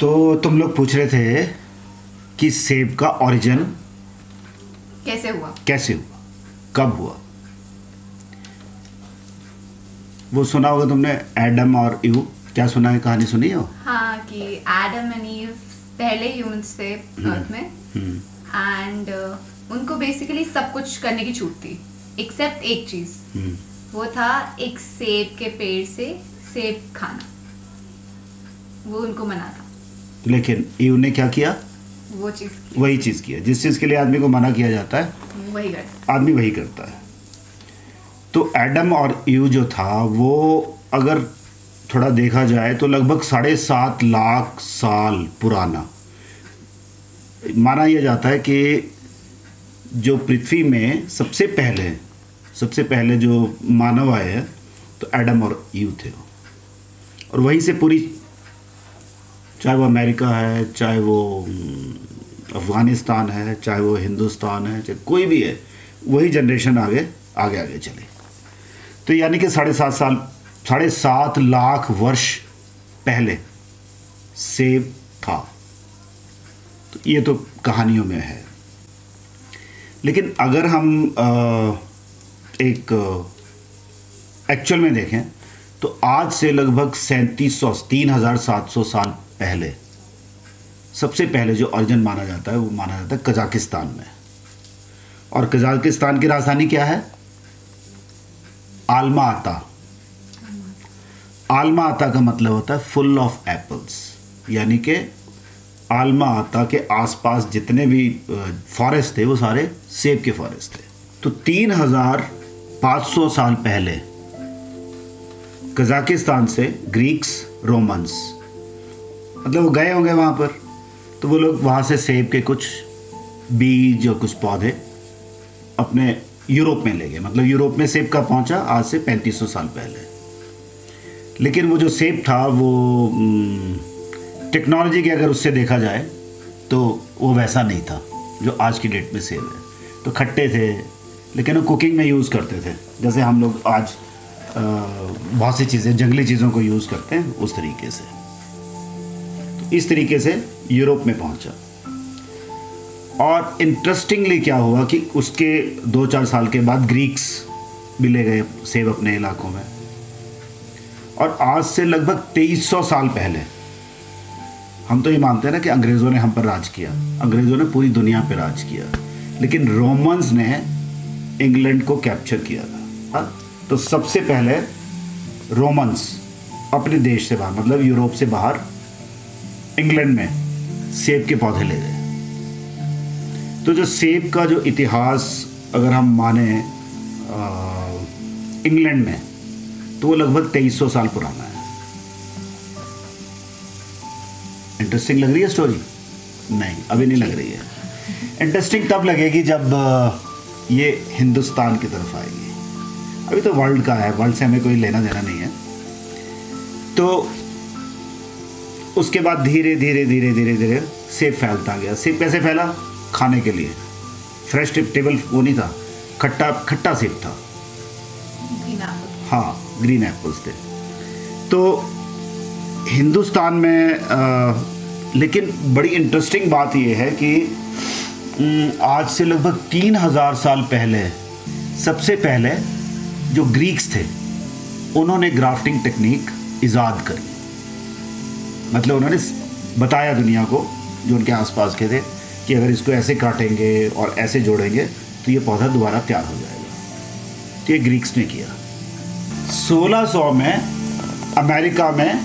तो तुम लोग पूछ रहे थे कि सेब का ओरिजिन कैसे हुआ, कब हुआ। वो सुना होगा तुमने एडम और ईव, क्या सुना है, कहानी सुनी हो? हाँ, कि एडम एंड ईव पहले ह्यूमंस थे अर्थ में एंड उनको बेसिकली सब कुछ करने की छूट थी एक्सेप्ट एक चीज, वो था एक सेब के पेड़ से सेब खाना, वो उनको मना था। लेकिन ईव ने क्या किया? वही चीज़ किया जिस चीज़ के लिए आदमी को मना किया जाता है वही करता है। तो एडम और ईव जो था वो अगर थोड़ा देखा जाए तो लगभग 7.5 लाख साल पुराना माना यह जाता है कि जो पृथ्वी में सबसे पहले जो मानव आए हैं तो एडम और ईव थे, और वहीं से पूरी, चाहे वो अमेरिका है, चाहे वो अफ़गानिस्तान है, चाहे वो हिंदुस्तान है, चाहे कोई भी है, वही जनरेशन आगे चले। तो यानी कि 7.5 लाख वर्ष पहले सेब था। तो ये तो कहानियों में है, लेकिन अगर हम एक एक्चुअल में देखें तो आज से लगभग 3700 साल पहले सबसे पहले जो ओरिजिन माना जाता है वो माना जाता है कजाकिस्तान में। और कजाकिस्तान की राजधानी क्या है? आलमा आता का मतलब होता है फुल ऑफ एप्पल्स, यानी कि आलमा आता के आसपास जितने भी फॉरेस्ट थे वो सारे सेब के फॉरेस्ट थे। तो 3500 साल पहले कजाकिस्तान से ग्रीक्स, रोमन्स, मतलब वो गए होंगे वहाँ पर, तो वो लोग वहाँ से सेब के कुछ बीज और कुछ पौधे अपने यूरोप में ले गए, मतलब यूरोप में सेब का पहुँचा आज से 3500 साल पहले। लेकिन वो जो सेब था वो टेक्नोलॉजी के अगर उससे देखा जाए तो वो वैसा नहीं था जो आज की डेट में सेब है। तो खट्टे थे, लेकिन वो कुकिंग में यूज़ करते थे, जैसे हम लोग आज बहुत सी चीज़ें, जंगली चीज़ों को यूज़ करते हैं, उस तरीके से। तो इस तरीके से यूरोप में पहुंचा, और इंटरेस्टिंगली क्या हुआ कि उसके 2-4 साल के बाद ग्रीक्स भी ले गए सेब अपने इलाकों में, और आज से लगभग 2300 साल पहले, हम तो ये मानते हैं ना कि अंग्रेज़ों ने हम पर राज किया, अंग्रेज़ों ने पूरी दुनिया पर राज किया, लेकिन रोमन्स ने इंग्लैंड को कैप्चर किया था। तो सबसे पहले रोमन्स अपने देश से बाहर, मतलब यूरोप से बाहर, इंग्लैंड में सेब के पौधे ले गए। तो जो सेब का जो इतिहास अगर हम माने इंग्लैंड में, तो वो लगभग 2300 साल पुराना है। इंटरेस्टिंग लग रही है स्टोरी? नहीं, अभी नहीं लग रही है। इंटरेस्टिंग तब लगेगी जब ये हिंदुस्तान की तरफ आएगी। अभी तो वर्ल्ड का है, वर्ल्ड से हमें कोई लेना देना नहीं है। तो उसके बाद धीरे धीरे सेब फैलता गया। सेब कैसे फैला? खाने के लिए, फ्रेश टेबल वो नहीं था, खट्टा सेब था, हाँ, ग्रीन एप्पल्स थे। तो हिंदुस्तान में लेकिन बड़ी इंटरेस्टिंग बात ये है कि आज से लगभग 3000 साल पहले सबसे पहले जो ग्रीक्स थे उन्होंने ग्राफ्टिंग टेक्निक ईजाद करी, मतलब उन्होंने बताया दुनिया को जो उनके आसपास के थे कि अगर इसको ऐसे काटेंगे और ऐसे जोड़ेंगे तो ये पौधा दोबारा तैयार हो जाएगा। तो ये ग्रीक्स ने किया। 1600 में अमेरिका में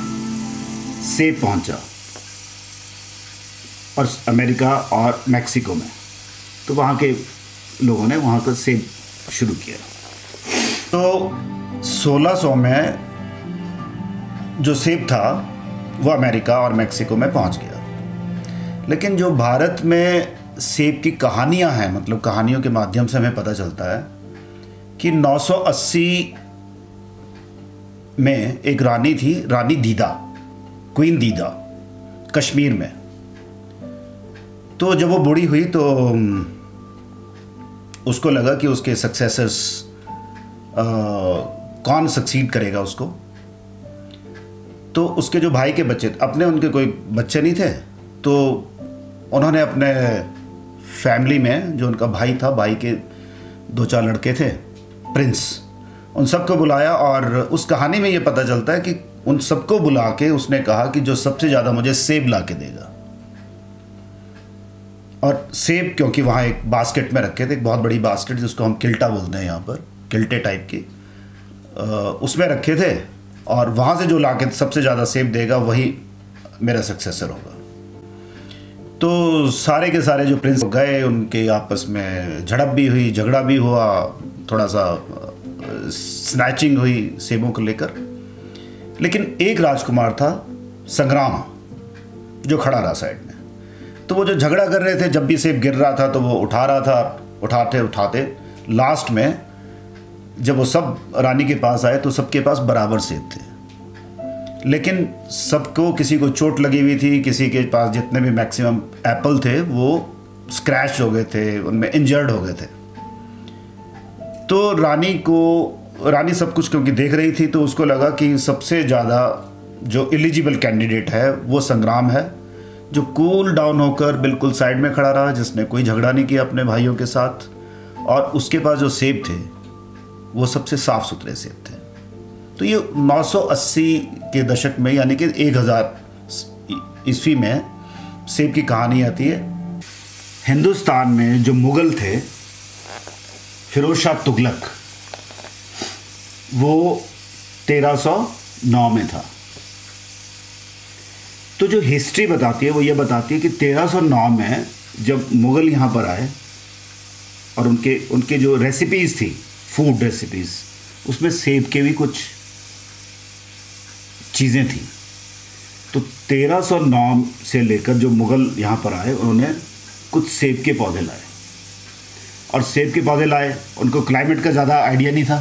सेब पहुंचा, और अमेरिका और मैक्सिको में, तो वहाँ के लोगों ने वहाँ का सेब शुरू किया। तो 1600 में जो सेब था वो अमेरिका और मैक्सिको में पहुंच गया। लेकिन जो भारत में सेब की कहानियां हैं, मतलब कहानियों के माध्यम से हमें पता चलता है कि 980 में एक रानी थी, रानी दीदा, क्वीन दीदा, कश्मीर में। तो जब वो बूढ़ी हुई तो उसको लगा कि उसके सक्सेसर्स कौन सक्सीड करेगा उसको, तो उसके जो भाई के बच्चे, अपने उनके कोई बच्चे नहीं थे, तो उन्होंने अपने फैमिली में जो उनका भाई था, भाई के दो चार लड़के थे प्रिंस, उन सबको बुलाया। और उस कहानी में ये पता चलता है कि उन सबको बुला के उसने कहा कि जो सबसे ज़्यादा मुझे सेब ला के देगा। और सेब क्योंकि वहाँ एक बास्केट में रखे थे, एक बहुत बड़ी बास्केट जिसको हम किल्टा बोलते हैं यहाँ पर, किल्टे टाइप की, उसमें रखे थे। और वहाँ से जो ला के सबसे ज़्यादा सेब देगा वही मेरा सक्सेसर होगा। तो सारे के सारे जो प्रिंस गए, उनके आपस में झड़प भी हुई, झगड़ा भी हुआ, थोड़ा सा स्नैचिंग हुई सेबों को लेकर। लेकिन एक राजकुमार था संग्राम जो खड़ा रहा साइड में। तो वो जो झगड़ा कर रहे थे, जब भी सेब गिर रहा था तो वो उठा रहा था, उठाते उठाते लास्ट में जब वो सब रानी के पास आए तो सबके पास बराबर सेब थे। लेकिन सबको, किसी को चोट लगी हुई थी, किसी के पास जितने भी मैक्सिमम एप्पल थे वो स्क्रैच हो गए थे, उनमें इंजर्ड हो गए थे। तो रानी सब कुछ क्योंकि देख रही थी, तो उसको लगा कि सबसे ज़्यादा जो एलिजिबल कैंडिडेट है वो संग्राम है, जो कूल डाउन होकर बिल्कुल साइड में खड़ा रहा, जिसने कोई झगड़ा नहीं किया अपने भाइयों के साथ। और उसके पास जो सेब थे वो सबसे साफ़ सुथरे सेब थे। तो ये 980 के दशक में, यानी कि 1000 ईस्वी में सेब की कहानी आती है। हिंदुस्तान में जो मुग़ल थे, फिरोज़शाह तुगलक, वो 1309 में था। तो जो हिस्ट्री बताती है वो ये बताती है कि 1309 में जब मुग़ल यहाँ पर आए और उनके जो रेसिपीज़ थी, फूड रेसिपीज़, उसमें सेब के भी कुछ चीज़ें थी। तो 1309 से लेकर जो मुग़ल यहाँ पर आए, उन्होंने कुछ सेब के पौधे लाए और सेब के पौधे लाए। उनको क्लाइमेट का ज़्यादा आइडिया नहीं था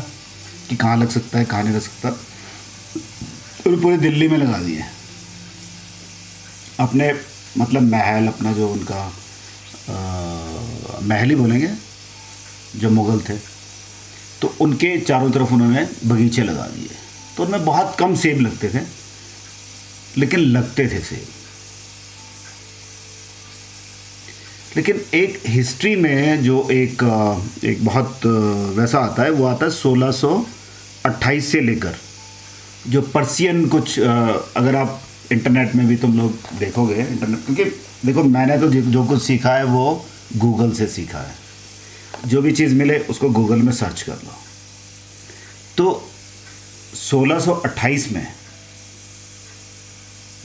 कि कहाँ लग सकता है, कहाँ नहीं लग सकता। उन्होंने पूरे दिल्ली में लगा दिए, अपने मतलब महल, अपना जो उनका महल ही बोलेंगे जो मुग़ल थे, तो उनके चारों तरफ उन्होंने बगीचे लगा दिए। तो उनमें बहुत कम सेब लगते थे, लेकिन लगते थे सेब। लेकिन एक हिस्ट्री में जो एक बहुत वैसा आता है, वो आता है 1628 से लेकर, जो पर्सियन कुछ, अगर आप इंटरनेट में भी तुम लोग देखोगे, इंटरनेट, क्योंकि देखो मैंने तो जो कुछ सीखा है वो गूगल से सीखा है, जो भी चीज़ मिले उसको गूगल में सर्च कर लो। तो 1628 में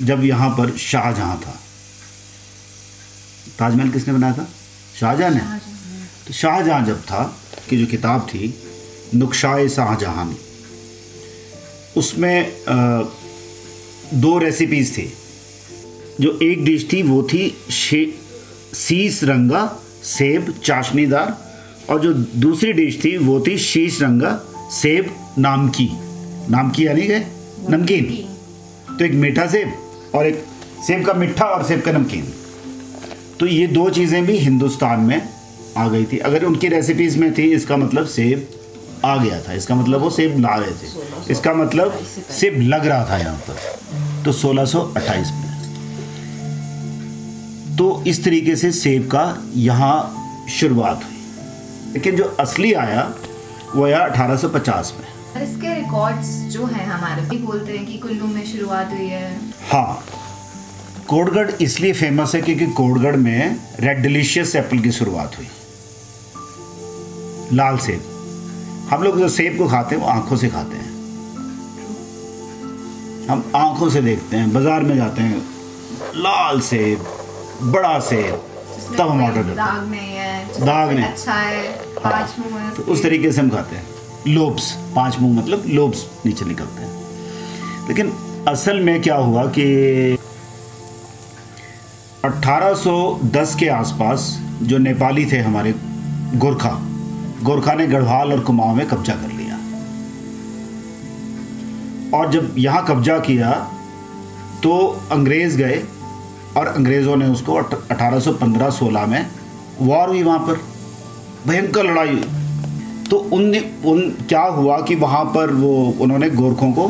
जब यहाँ पर शाहजहां था, ताजमहल किसने बनाया था? शाहजहां ने। तो शाहजहां जब था, कि जो किताब थी नुक्शाए शाहजहां, उसमें 2 रेसिपीज़ थी। जो एक डिश थी वो थी शीश रंगा सेब चाशनीदार, और जो दूसरी डिश थी वो थी शीश रंगा सेब नामकी। नामकी यानी के नमकीन। तो एक मीठा सेब और एक सेब का मिठा और सेब का नमकीन। तो ये 2 चीज़ें भी हिंदुस्तान में आ गई थी। अगर उनकी रेसिपीज़ में थी, इसका मतलब सेब आ गया था, इसका मतलब वो सेब ला रहे थे, इसका मतलब सेब लग रहा था यहाँ पर। तो 1628 में तो इस तरीके से सेब का यहाँ शुरुआत हुई। लेकिन जो असली आया वो आया 1850 में। इसके रिकॉर्ड्स जो हैं हमारे, भी बोलते हैं कि कुल्लू में शुरुआत हुई है। हाँ, कोटगढ़ इसलिए फेमस है क्योंकि कोटगढ़ में रेड डिलीशियस एप्पल की शुरुआत हुई, लाल सेब। हम लोग जो सेब को खाते हैं वो आंखों से खाते हैं, हम आंखों से देखते हैं, बाजार में जाते हैं, लाल सेब, बड़ा सेब, तब हम ऑर्डर करते हैं। दाग नहीं, अच्छा है, हाँ, तो उस तरीके से हम खाते हैं। लोब्स, 5 मुंह मतलब लोब्स नीचे निकलते हैं। लेकिन असल में क्या हुआ कि 1810 के आसपास जो नेपाली थे हमारे गोरखा ने गढ़वाल और कुमाऊँ में कब्जा कर लिया। और जब यहाँ कब्जा किया तो अंग्रेज़ गए और अंग्रेज़ों ने उसको 1815-16 में वॉर हुई, वहाँ पर भयंकर लड़ाई हुई। तो क्या हुआ कि वहाँ पर उन्होंने गोरखों को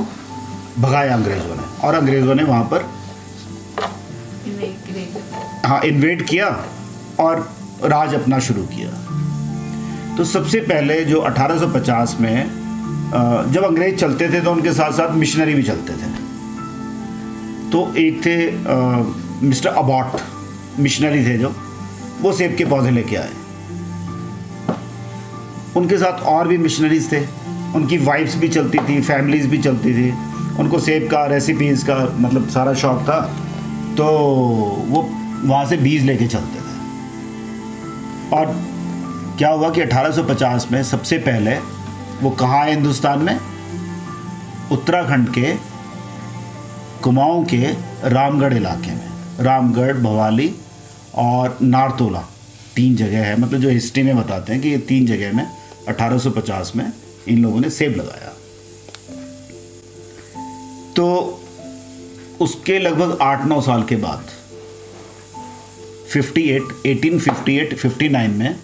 भगाया अंग्रेज़ों ने और अंग्रेज़ों ने वहाँ पर इन्वेड किया और राज अपना शुरू किया। तो सबसे पहले जो 1850 में जब अंग्रेज चलते थे तो उनके साथ साथ मिशनरी भी चलते थे। तो एक थे मिस्टर अबॉट, मिशनरी थे जो, वो सेब के पौधे लेके आए। उनके साथ और भी मिशनरीज थे, उनकी वाइफ्स भी चलती थी, फैमिलीज़ भी चलती थी, उनको सेब का, रेसिपीज़ का मतलब सारा शौक़ था। तो वो वहाँ से बीज लेके चलते थे। और क्या हुआ कि 1850 में सबसे पहले वो कहाँ आए हिंदुस्तान में? उत्तराखंड के कुमाऊँ के रामगढ़ इलाके में। रामगढ़, भवाली और नारतोला, तीन जगह है, मतलब जो हिस्ट्री में बताते हैं कि ये तीन जगह में 1850 में इन लोगों ने सेब लगाया। तो उसके लगभग 8-9 साल के बाद 1858-59 में,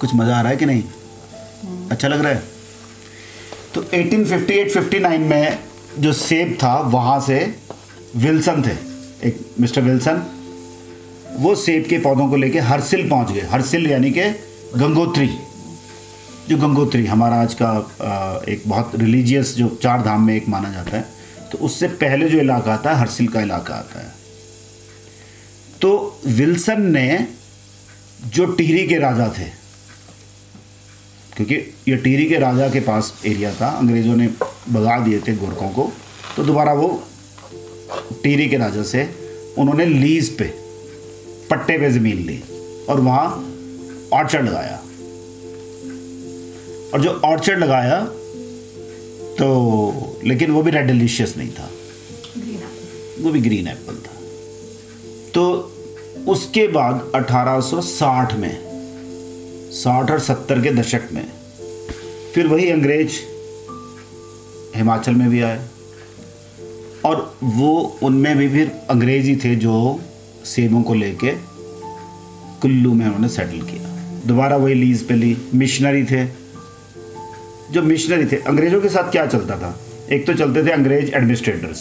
कुछ मज़ा आ रहा है कि नहीं? अच्छा लग रहा है। तो 1858-59 में जो सेब था वहाँ से विल्सन थे, एक मिस्टर विल्सन, वो सेब के पौधों को लेके हरसिल पहुँच गए। हरसिल यानी कि गंगोत्री, जो गंगोत्री हमारा आज का एक बहुत रिलीजियस, जो चार धाम में एक माना जाता है, तो उससे पहले जो इलाका आता है हरसिल का इलाका आता है। तो विल्सन ने जो टिहरी के राजा थे, क्योंकि ये टिहरी के राजा के पास एरिया था, अंग्रेज़ों ने भगा दिए थे गोरखों को, तो दोबारा वो टिहरी के राजा से उन्होंने लीज पे, पट्टे पे ज़मीन ली और वहाँ ऑर्चर्ड लगाया। और जो ऑर्चर्ड लगाया तो, लेकिन वो भी रेड डिलीशियस नहीं था, वो भी ग्रीन एप्पल था। तो उसके बाद 1860 में, 60 और 70 के दशक में, फिर वही अंग्रेज हिमाचल में भी आए और वो उनमें भी फिर अंग्रेज ही थे जो सेबों को लेके कुल्लू में उन्होंने सेटल किया। दोबारा वही लीज पे ली, मिशनरी थे। जो मिशनरी थे, अंग्रेज़ों के साथ क्या चलता था? एक तो चलते थे अंग्रेज एडमिनिस्ट्रेटर्स,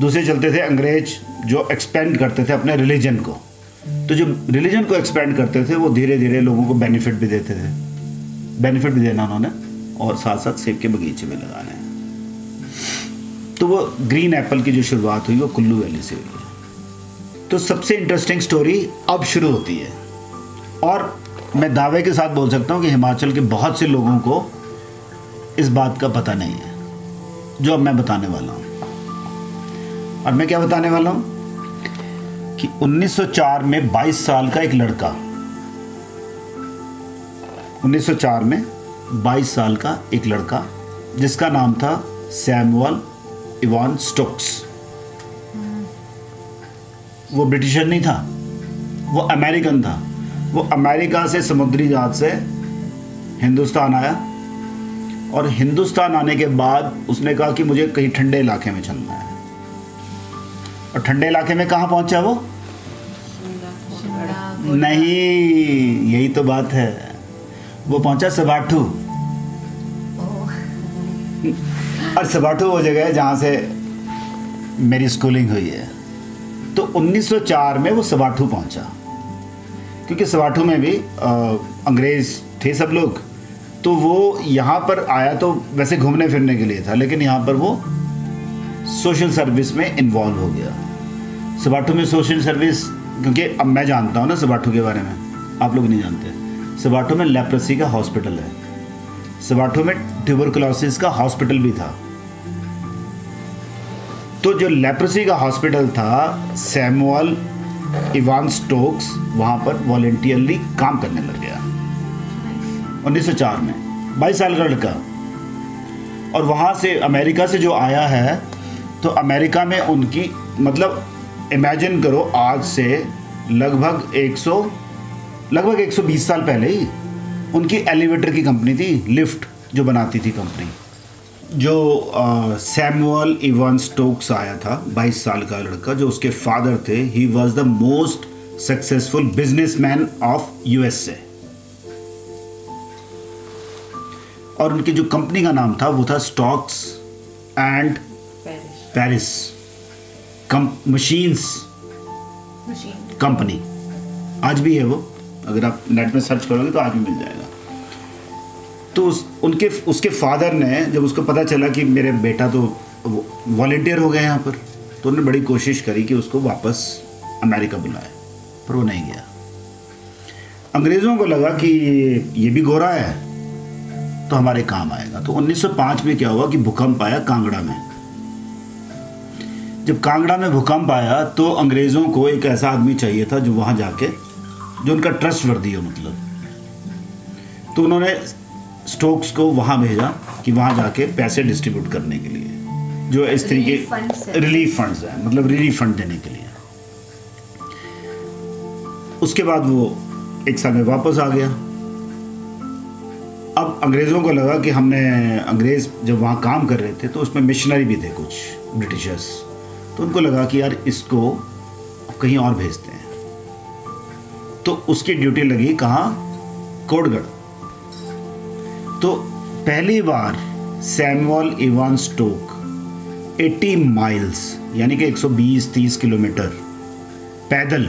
दूसरे चलते थे अंग्रेज जो एक्सपेंड करते थे अपने रिलीजन को। तो जो रिलीजन को एक्सपेंड करते थे वो धीरे धीरे लोगों को बेनिफिट भी देते थे, बेनिफिट भी देना उन्होंने और साथ साथ सेब के बगीचे में लगाने। तो वो ग्रीन एप्पल की जो शुरुआत हुई वो कुल्लू वैली से हुई। तो सबसे इंटरेस्टिंग स्टोरी अब शुरू होती है और मैं दावे के साथ बोल सकता हूँ कि हिमाचल के बहुत से लोगों को इस बात का पता नहीं है जो अब मैं बताने वाला हूँ। और मैं क्या बताने वाला हूँ कि 1904 में 22 साल का एक लड़का, 1904 में 22 साल का एक लड़का जिसका नाम था सैमुअल इवान स्टोक्स, वो ब्रिटिशर नहीं था, वो अमेरिकन था। वो अमेरिका से समुद्री जहाज से हिंदुस्तान आया और हिंदुस्तान आने के बाद उसने कहा कि मुझे कहीं ठंडे इलाके में चलना है। और ठंडे इलाके में कहाँ पहुँचा वो? नहीं, यही तो बात है, वो पहुँचा सबाथू। और सबाथू वो जगह है जहाँ से मेरी स्कूलिंग हुई है। तो 1904 में वो सबाथू पहुँचा, क्योंकि सबाथू में भी अंग्रेज़ थे सब लोग। तो वो यहाँ पर आया तो वैसे घूमने फिरने के लिए था, लेकिन यहाँ पर वो सोशल सर्विस में इन्वॉल्व हो गया। सबाथू में सोशल सर्विस, क्योंकि अब मैं जानता हूँ ना सबाथू के बारे में, आप लोग नहीं जानते। सबाथू में लेप्रेसी का हॉस्पिटल है, सबाथू में ट्यूबरकुलोसिस का हॉस्पिटल भी था। तो जो लेप्रेसी का हॉस्पिटल था, सैमुअल इवान स्टोक्स वहाँ पर वॉलेंटियरली काम करने लग गया 1904 में, 22 साल का लड़का। और वहाँ से, अमेरिका से जो आया है, तो अमेरिका में उनकी, मतलब इमेजिन करो, आज से लगभग 120 साल पहले ही उनकी एलिवेटर की कंपनी थी, लिफ्ट जो बनाती थी कंपनी। जो सैमुअल इवान स्टोक्स आया था, 22 साल का लड़का, जो उसके फादर थे, he was the most successful businessman of USA. और उनकी जो कंपनी का नाम था वो था stocks and Paris. Paris machines company, आज भी है वो, अगर आप नेट में सर्च करोगे तो आज भी मिल जाएगा। तो उसके फादर ने जब उसको पता चला कि मेरे बेटा तो वॉलेंटियर हो गए यहाँ पर, तो उन्होंने बड़ी कोशिश करी कि उसको वापस अमेरिका बुलाए, पर वो नहीं गया। अंग्रेज़ों को लगा कि ये भी गोरा है तो हमारे काम आएगा। तो 1905 में क्या हुआ कि भूकंप आया कांगड़ा में। जब कांगड़ा में भूकंप आया तो अंग्रेज़ों को एक ऐसा आदमी चाहिए था जो वहाँ जाके, जो उनका ट्रस्टवर्दी हो मतलब। तो उन्होंने स्टोक्स को वहाँ भेजा कि वहाँ जाके पैसे डिस्ट्रीब्यूट करने के लिए, जो इस तरीके रिलीफ फंड्स हैं, मतलब रिलीफ फंड देने के लिए। उसके बाद वो एक साल में वापस आ गया। अब अंग्रेज़ों को लगा कि हमने, अंग्रेज़ जब वहाँ काम कर रहे थे तो उसमें मिशनरी भी थे कुछ ब्रिटिशर्स, तो उनको लगा कि यार इसको कहीं और भेजते हैं। तो उसकी ड्यूटी लगी कहाँ, कोटगढ़। तो पहली बार सैमुअल इवान स्टोक्स 80 माइल्स यानी कि 120-30 किलोमीटर पैदल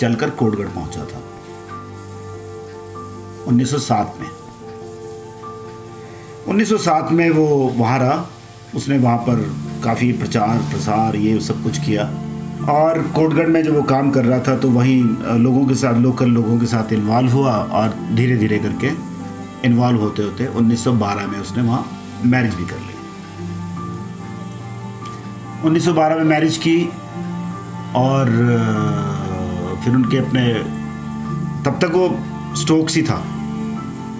चलकर कोटगढ़ पहुंचा था 1907 में। 1907 में वो वहाँ रहा, उसने वहाँ पर काफ़ी प्रचार प्रसार ये सब कुछ किया। और कोटगढ़ में जब वो काम कर रहा था तो वहीं लोगों के साथ, लोकल लोगों के साथ इन्वॉल्व हुआ, और धीरे धीरे करके इन्वॉल्व होते होते 1912 में उसने वहाँ मैरिज भी कर ली। 1912 में मैरिज की, और फिर उनके अपने, तब तक वो स्टोक्स ही था,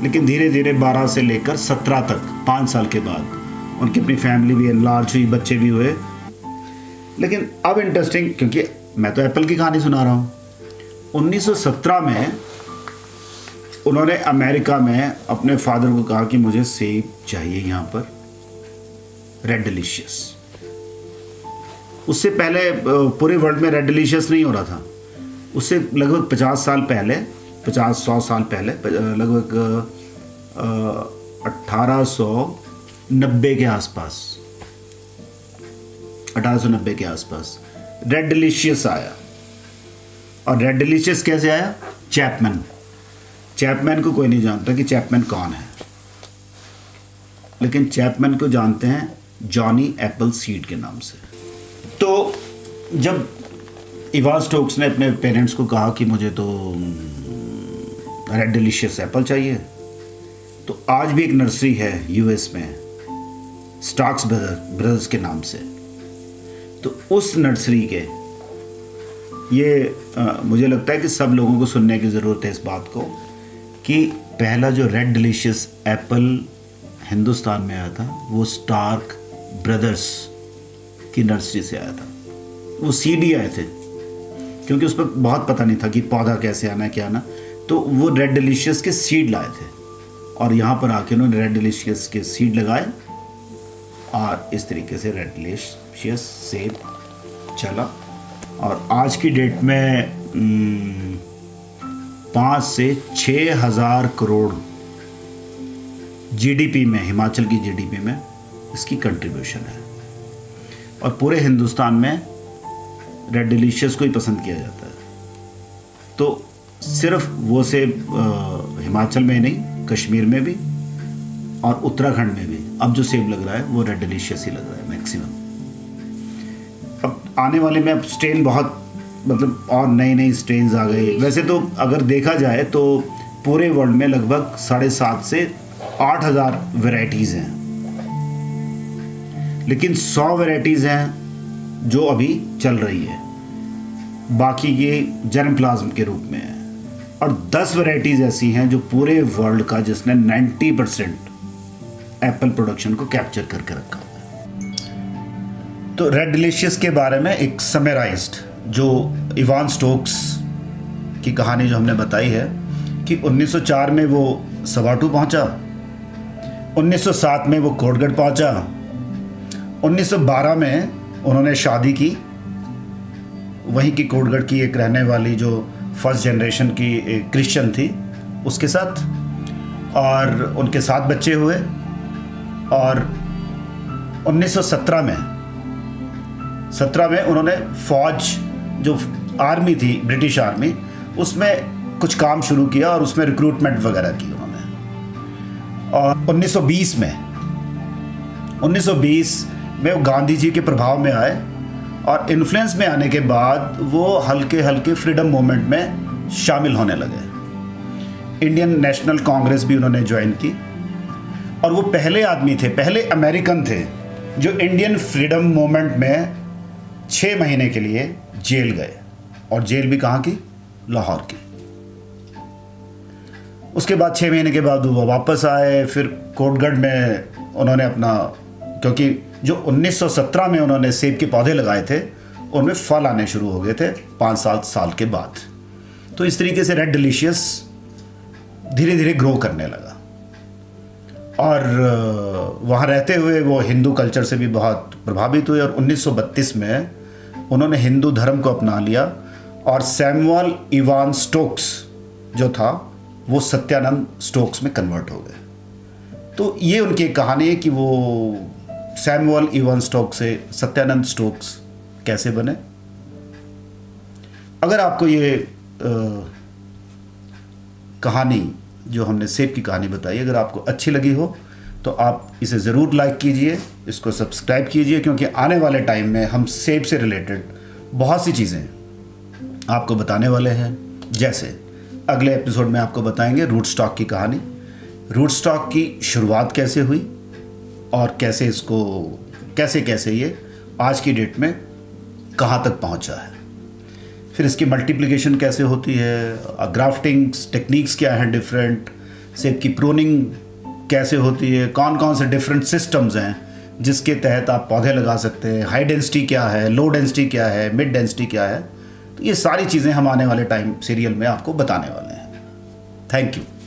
लेकिन धीरे धीरे 12 से लेकर 17 तक, 5 साल के बाद उनकी अपनी फैमिली भी एनलार्ज हुई, बच्चे भी हुए। लेकिन अब इंटरेस्टिंग, क्योंकि मैं तो एप्पल की कहानी सुना रहा हूँ, 1917 में उन्होंने अमेरिका में अपने फादर को कहा कि मुझे सेब चाहिए यहाँ पर, रेड डिलीशियस। उससे पहले पूरे वर्ल्ड में रेड डिलीशियस नहीं हो रहा था। उससे लगभग 50-100 साल पहले, लगभग 1890 के आसपास, 1890 के आसपास रेड डिलीशियस आया। और रेड डिलीशियस कैसे आया, चैपमैन को कोई नहीं जानता कि चैपमैन कौन है, लेकिन चैपमैन को जानते हैं जॉनी एपल सीड के नाम से। तो जब इवान स्टोक्स ने अपने पेरेंट्स को कहा कि मुझे तो रेड डिलीशियस एप्पल चाहिए, तो आज भी एक नर्सरी है यूएस में स्टॉक्स ब्रदर्स के नाम से, तो उस नर्सरी के ये मुझे लगता है कि सब लोगों को सुनने की ज़रूरत है इस बात को कि पहला जो रेड डिलीशियस एप्पल हिंदुस्तान में आया था वो स्टार्क्स ब्रदर्स की नर्सरी से आया था। वो सीडी आए थे, क्योंकि उस पर बहुत पता नहीं था कि पौधा कैसे आना क्या आना, तो वो रेड डिलीशियस के सीड लाए थे और यहाँ पर आके उन्होंने रेड डिलीशियस के सीड लगाए, और इस तरीके से रेड डिलीशियस सेब चला। और आज की डेट में 5 से 6 हज़ार करोड़ जीडीपी में, हिमाचल की जीडीपी में इसकी कंट्रीब्यूशन है, और पूरे हिंदुस्तान में रेड डिलीशियस को ही पसंद किया जाता है। तो सिर्फ वो सेब हिमाचल में नहीं, कश्मीर में भी और उत्तराखंड में भी अब जो सेब लग रहा है वो रेड डिलीशियस ही लग रहा है मैक्सिमम। अब आने वाले में अब स्ट्रेन बहुत, मतलब और नई नई स्ट्रेन्स आ गई। वैसे तो अगर देखा जाए तो पूरे वर्ल्ड में लगभग 7,500 से 8,000 वेराइटीज़ हैं, लेकिन 100 वेराइटीज़ हैं जो अभी चल रही है, बाकी ये जर्म प्लाज्म के रूप में है, और 10 वेराइटीज़ ऐसी हैं जो पूरे वर्ल्ड का, जिसने 90% एप्पल प्रोडक्शन को कैप्चर करके रखा है। तो रेड डिलीशियस के बारे में एक समराइज्ड, जो इवान स्टोक्स की कहानी जो हमने बताई है, कि 1904 में वो सबाथू पहुंचा, 1907 में वो कोटगढ़ पहुंचा, 1912 में उन्होंने शादी की वहीं की कोटगढ़ की एक रहने वाली जो फर्स्ट जनरेशन की क्रिश्चियन थी उसके साथ, और उनके 7 बच्चे हुए। और 1917 में 17 में उन्होंने फौज जो आर्मी थी ब्रिटिश आर्मी उसमें कुछ काम शुरू किया और उसमें रिक्रूटमेंट वगैरह की उन्होंने। और 1920 में वो गांधी जी के प्रभाव में आए और इन्फ्लुएंस में आने के बाद वो हल्के हल्के फ्रीडम मूवमेंट में शामिल होने लगे। इंडियन नेशनल कांग्रेस भी उन्होंने ज्वाइन की और वो पहले आदमी थे, पहले अमेरिकन थे जो इंडियन फ्रीडम मूवमेंट में 6 महीने के लिए जेल गए, और जेल भी कहाँ की? लाहौर की। उसके बाद 6 महीने के बाद वो वापस आए, फिर कोटगढ़ में उन्होंने अपना, क्योंकि जो 1917 में उन्होंने सेब के पौधे लगाए थे उनमें फल आने शुरू हो गए थे 5-7 साल के बाद। तो इस तरीके से रेड डिलीशियस धीरे धीरे ग्रो करने लगा और वहाँ रहते हुए वो हिंदू कल्चर से भी बहुत प्रभावित हुए और 1932 में उन्होंने हिंदू धर्म को अपना लिया। और सैमुअल इवान स्टोक्स जो था वो सत्यानंद स्टोक्स में कन्वर्ट हो गए। तो ये उनकी एक कहानी है कि वो सैमुअल इवान स्टोक्स से सत्यानंद स्टोक्स कैसे बने। अगर आपको ये कहानी जो हमने सेब की कहानी बताई अगर आपको अच्छी लगी हो तो आप इसे ज़रूर लाइक कीजिए, इसको सब्सक्राइब कीजिए, क्योंकि आने वाले टाइम में हम सेब से रिलेटेड बहुत सी चीज़ें आपको बताने वाले हैं। जैसे अगले एपिसोड में आपको बताएंगे रूट स्टॉक की कहानी, रूट स्टॉक की शुरुआत कैसे हुई और कैसे इसको कैसे ये आज की डेट में कहाँ तक पहुँचा है, फिर इसकी मल्टीप्लिकेशन कैसे होती है, ग्राफ्टिंग टेक्निक्स क्या हैं डिफरेंट, सेब की प्रूनिंग कैसे होती है, कौन कौन से डिफरेंट सिस्टम्स हैं जिसके तहत आप पौधे लगा सकते हैं, हाई डेंसिटी क्या है, लो डेंसिटी क्या है, मिड डेंसिटी क्या है। तो ये सारी चीज़ें हम आने वाले टाइम सीरियल में आपको बताने वाले हैं। Thank you.